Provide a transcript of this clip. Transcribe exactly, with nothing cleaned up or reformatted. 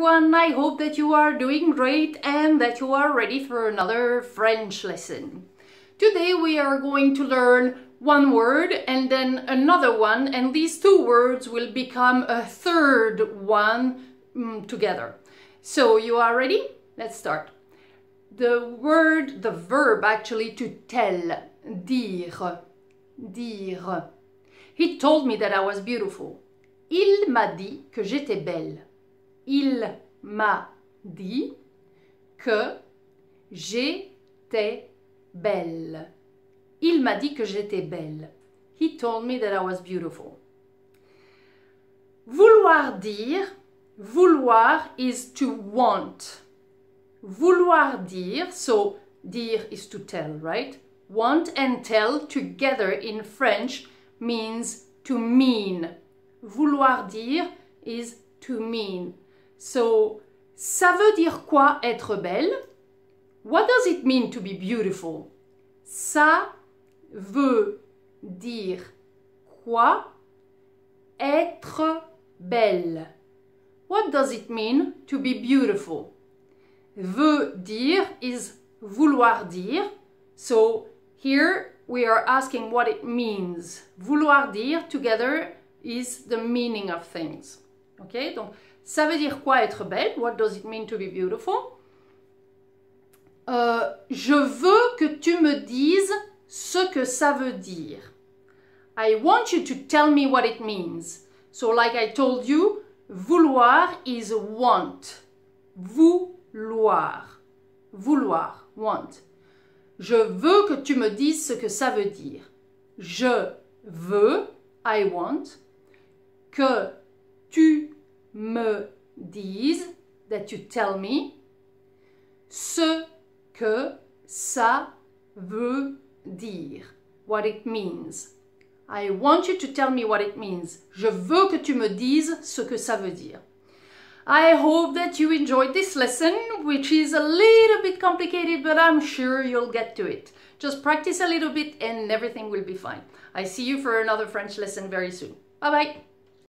everyone, I hope that you are doing great and that you are ready for another French lesson. Today we are going to learn one word and then another one, and these two words will become a third one um, together. So you are ready? Let's start. The word, the verb actually, to tell, dire, dire. He told me that I was beautiful. Il m'a dit que j'étais belle. Il m'a dit que j'étais belle. Il m'a dit que j'étais belle. He told me that I was beautiful. Vouloir dire, vouloir is to want. Vouloir dire, so dire is to tell, right? Want and tell together in French means to mean. Vouloir dire is to mean. So, ça veut dire quoi être belle? What does it mean to be beautiful? Ça veut dire quoi être belle? What does it mean to be beautiful? Veut dire is vouloir dire. So, here we are asking what it means. Vouloir dire together is the meaning of things. Ok, donc ça veut dire quoi être belle? What does it mean to be beautiful? Euh, je veux que tu me dises ce que ça veut dire. I want you to tell me what it means. So like I told you, vouloir is want. Vouloir. Vouloir, want. Je veux que tu me dises ce que ça veut dire. Je veux, I want, que tu me dises, that you tell me, ce que ça veut dire, what it means. I want you to tell me what it means. Je veux que tu me dises ce que ça veut dire. I hope that you enjoyed this lesson, which is a little bit complicated, but I'm sure you'll get to it. Just practice a little bit and everything will be fine. I see you for another French lesson very soon. Bye bye!